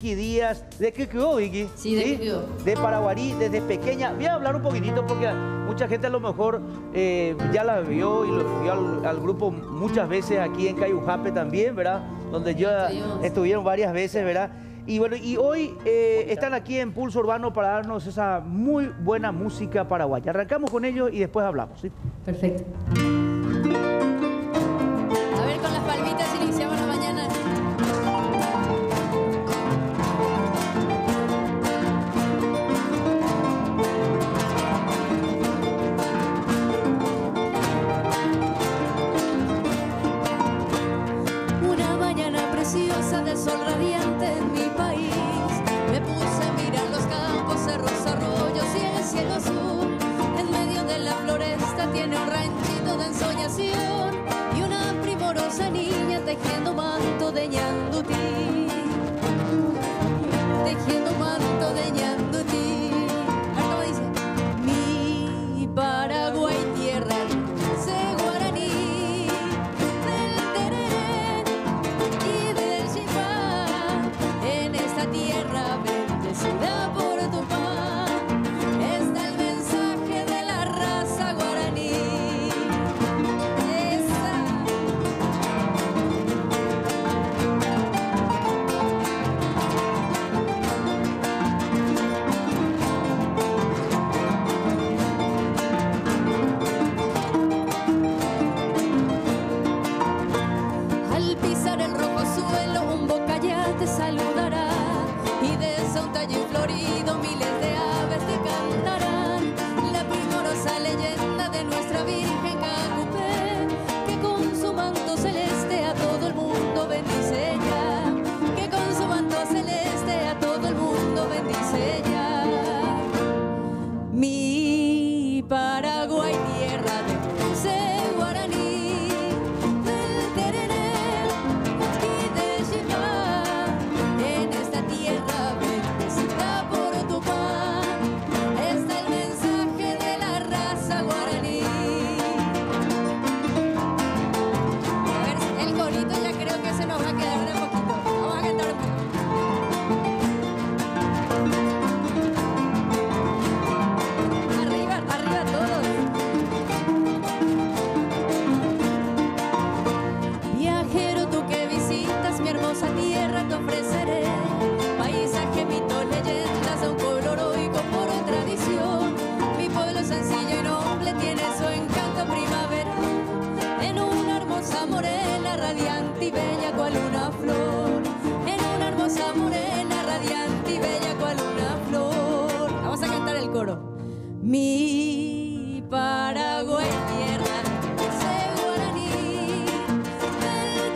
Vicky Díaz, ¿de qué quedó, Vicky? Sí, de qué quedó. De Paraguay, desde pequeña. Voy a hablar un poquitito porque mucha gente a lo mejor ya la vio y lo vio al grupo muchas veces aquí en Cayujape también, ¿verdad? Donde ya estuvieron varias veces, ¿verdad? Y bueno, y hoy están aquí en Pulso Urbano para darnos esa muy buena música paraguaya. Arrancamos con ellos y después hablamos, ¿sí? Perfecto. A ver, con las palmitas iniciamos la mañana. Del sol radiante en mi país, me puse a mirar los campos, cerros, arroyos y el cielo azul. En medio de la floresta tiene un ranchito de ensoñación y una primorosa niña tejiendo manto de ñandutí, tejiendo manto de ñandutí. A ver cómo dice. Mi Paraguay, tierra se mi Paraguay, tierra de guaraní, del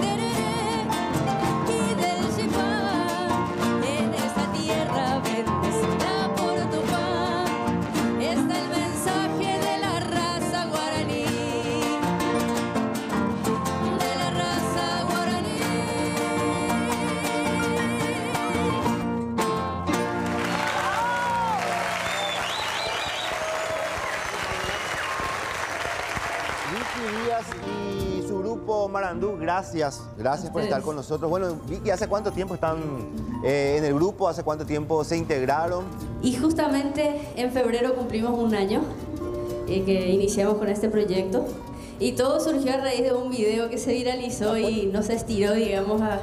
tereré y del chipá. En esta tierra bendecida por tu pan está el mensaje de la raza guaraní, de la raza guaraní. Vicky Díaz y su grupo Marandú, gracias por estar con nosotros. Bueno, Vicky, ¿hace cuánto tiempo están en el grupo? ¿Hace cuánto tiempo se integraron? Y justamente en febrero cumplimos un año que iniciamos con este proyecto. Y todo surgió a raíz de un video que se viralizó y nos estiró, digamos, a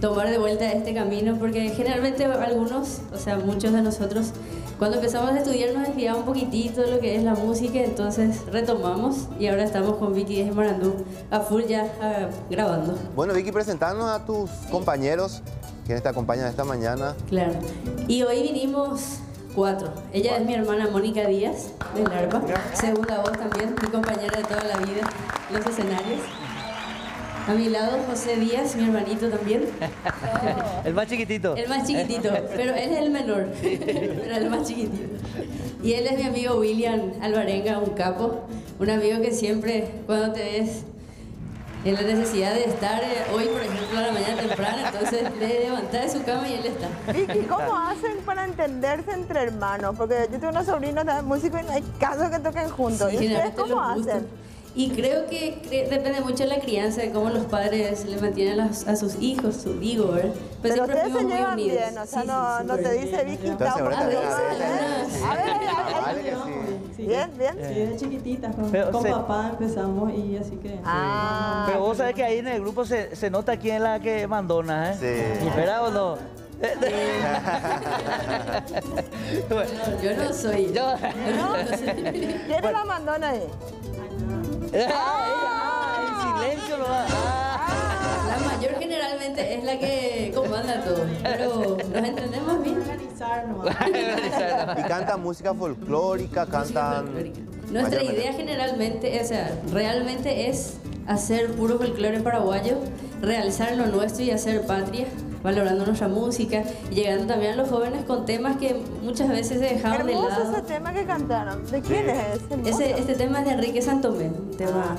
tomar de vuelta este camino. Porque generalmente algunos, o sea, muchos de nosotros, cuando empezamos a estudiar nos desviaba un poquitito de lo que es la música, entonces retomamos y ahora estamos con Vicky de Marandú a full ya grabando. Bueno, Vicky, presentanos a tus compañeros, quienes te acompañan esta mañana. Claro, y hoy vinimos 4. Ella es mi hermana Mónica Díaz, de Narva, segunda voz también, mi compañera de toda la vida, los escenarios. A mi lado, José Díaz, mi hermanito también. Oh. El más chiquitito. El más chiquitito, pero él es el menor, pero el más chiquitito. Y él es mi amigo William Alvarenga, un capo, un amigo que siempre, cuando te ves en la necesidad de estar, hoy por ejemplo a la mañana temprana, entonces le levanta de su cama y él está. Vicky, ¿cómo hacen para entenderse entre hermanos? Porque yo tengo una sobrina de músico y no hay caso que toquen juntos. Sí, ¿y ustedes cómo hacen? Y creo que depende mucho de la crianza, de cómo los padres le mantienen a sus hijos, su vigor. Pero ustedes se llevan bien, o sea, sí, no, sí, no te dice Vicky, está por acá. Bien, bien. Sí, de chiquititas, con papá empezamos y así que... Ah, pero vos sabés que ahí en el grupo se nota quién es la que mandona, ¿eh? Sí. ¿Verdad o no? Bueno, yo no soy. ¿Quién es la mandona ahí? Ah, el silencio lo va. La mayor generalmente es la que comanda todo. Pero nos entendemos bien. Y canta música folclórica, cantan. Nuestra idea generalmente, o sea, realmente es hacer puro folclore paraguayo, realizar lo nuestro y hacer patria, valorando nuestra música, llegando también a los jóvenes con temas que muchas veces se dejaban de lado. Hermoso ese tema que cantaron. ¿De quién es? Este tema es de Enrique Santomé.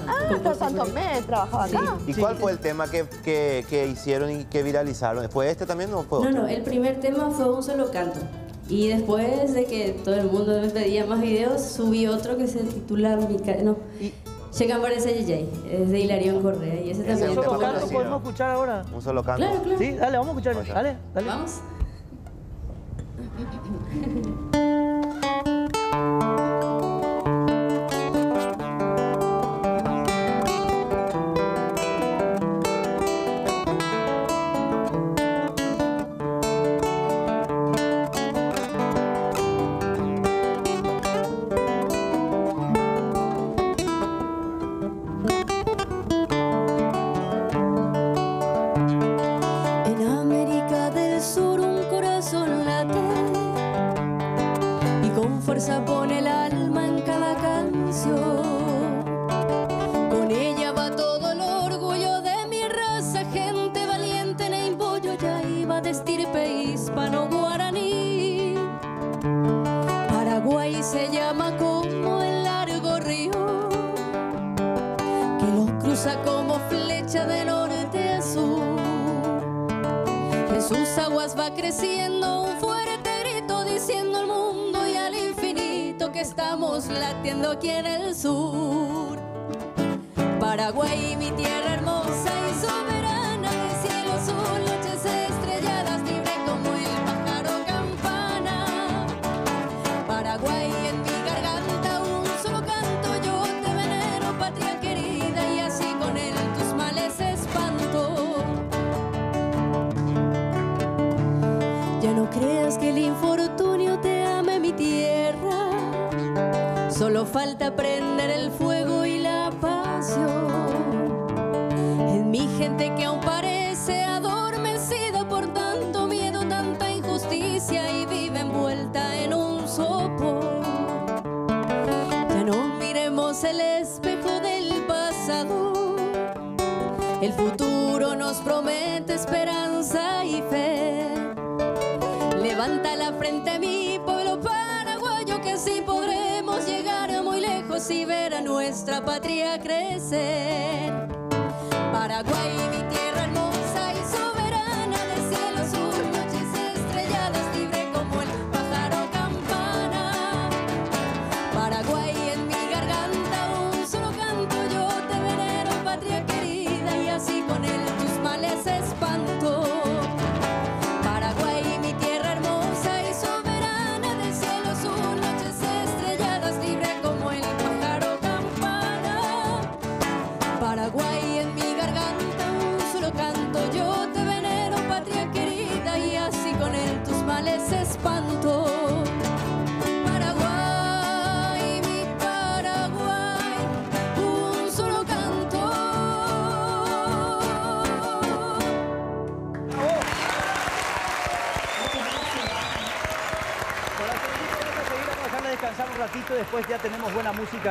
Ah, Santomé trabajaba acá. ¿Y cuál fue el tema que hicieron y que viralizaron? ¿Fue este también o fue otro? No, no, el primer tema fue un solo canto. Y después de que todo el mundo me pedía más videos, subí otro que se titula... Checan por ese DJ, es de Hilario Correa y ese también. ¿Un solo canto podemos escuchar ahora? Un solo canto. Claro, claro. Sí, dale, vamos a escuchar. Bueno. Dale, dale. Vamos. Después ya tenemos buena música.